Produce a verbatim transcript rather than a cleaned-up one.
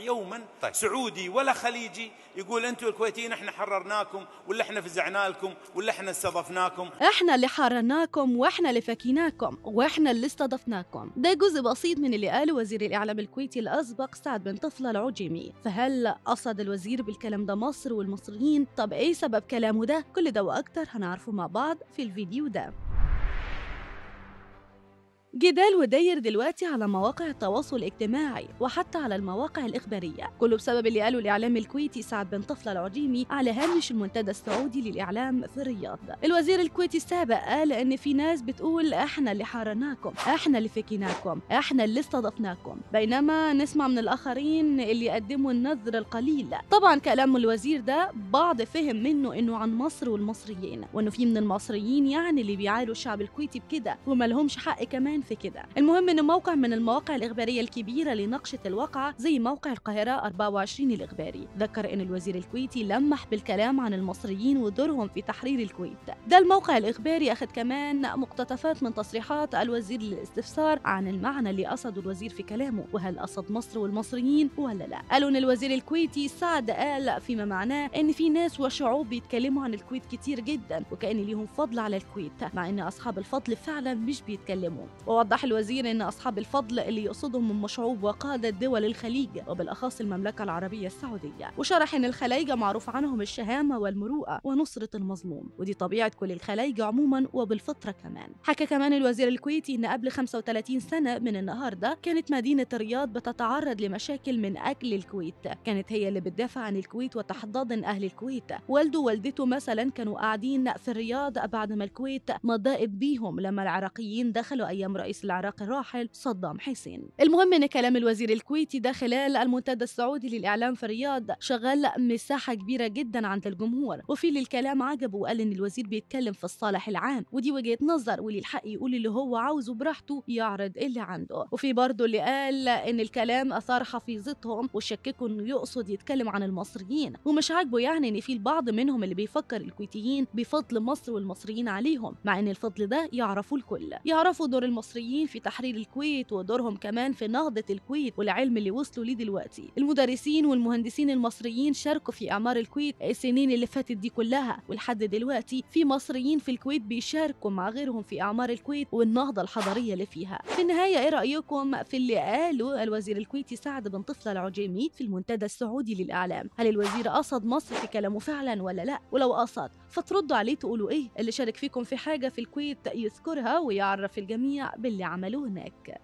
يوما طيب. سعودي ولا خليجي يقول أنتوا الكويتيين احنا حررناكم، ولا احنا فزعنا لكم، ولا احنا استضفناكم. احنا اللي حررناكم، واحنا اللي فكيناكم، واحنا اللي استضفناكم. ده جزء بسيط من اللي قاله وزير الإعلام الكويتي الأسبق سعد بن طفلة العجمي. فهل قصد الوزير بالكلام ده مصر والمصريين؟ طب ايه سبب كلامه ده؟ كل ده وأكتر هنعرفه مع بعض في الفيديو ده. جدال وداير دلوقتي على مواقع التواصل الاجتماعي وحتى على المواقع الإخبارية، كله بسبب اللي قاله الإعلام الكويتي سعد بن طفلة العجمي على هامش المنتدى السعودي للإعلام في الرياض. الوزير الكويتي السابق قال إن في ناس بتقول احنا اللي حررناكم، احنا اللي فكيناكم، احنا اللي استضفناكم، بينما نسمع من الآخرين اللي قدموا النذر القليل. طبعا كلام الوزير ده بعض فهم منه إنه عن مصر والمصريين، وإنه في من المصريين يعني اللي بيعالوا الشعب الكويتي بكده وما لهمش حق كمان في كده. المهم ان موقع من المواقع الاخباريه الكبيره لنقشه الواقعه زي موقع القاهره أربعة وعشرين الاخباري ذكر ان الوزير الكويتي لمح بالكلام عن المصريين ودورهم في تحرير الكويت. ده الموقع الاخباري اخذ كمان مقتطفات من تصريحات الوزير للاستفسار عن المعنى اللي قصده الوزير في كلامه، وهل قصد مصر والمصريين ولا لا. قالوا ان الوزير الكويتي سعد قال فيما معناه ان في ناس وشعوب بيتكلموا عن الكويت كتير جدا وكأن ليهم فضل على الكويت، مع ان اصحاب الفضل فعلا مش بيتكلموا. ووضح الوزير ان اصحاب الفضل اللي يقصدهم هم شعوب وقادة دول الخليج وبالاخص المملكة العربية السعودية، وشرح ان الخلايجة معروف عنهم الشهامة والمروءة ونصرة المظلوم، ودي طبيعة كل الخلايجة عموما وبالفطرة كمان. حكى كمان الوزير الكويتي ان قبل خمسة وثلاثين سنة من النهارده كانت مدينة الرياض بتتعرض لمشاكل من اجل الكويت، كانت هي اللي بتدافع عن الكويت وتحتضن اهل الكويت. والده ووالدته مثلا كانوا قاعدين في الرياض بعد ما الكويت ما ضاقت بيهم لما العراقيين دخلوا أيام رئيس العراق الراحل صدام حسين. المهم إن كلام الوزير الكويتي ده خلال المنتدى السعودي للإعلام في الرياض شغل مساحة كبيرة جدا عند الجمهور، وفي للكلام عجبه وقال إن الوزير بيتكلم في الصالح العام، ودي وجهة نظر وليه الحق يقول اللي هو عاوزه براحته، يعرض اللي عنده. وفي برضه اللي قال إن الكلام أثار حفيظتهم وشككوا إنه يقصد يتكلم عن المصريين، ومش عاجبه يعني إن في البعض منهم اللي بيفكر الكويتيين بفضل مصر والمصريين عليهم، مع إن الفضل ده يعرفوا الكل، يعرفوا دور المصريين في تحرير الكويت ودورهم كمان في نهضة الكويت والعلم اللي وصلوا ليه دلوقتي. المدرسين والمهندسين المصريين شاركوا في إعمار الكويت السنين اللي فاتت دي كلها، ولحد دلوقتي في مصريين في الكويت بيشاركوا مع غيرهم في إعمار الكويت والنهضة الحضارية اللي فيها. في النهاية إيه رأيكم في اللي قاله الوزير الكويتي سعد بن طفلة العجمي في المنتدى السعودي للإعلام؟ هل الوزير قصد مصر في كلامه فعلا ولا لا؟ ولو قصد فتردوا عليه تقولوا إيه؟ اللي شارك فيكم في حاجة في الكويت يذكرها ويعرف الجميع باللي عملوه هناك.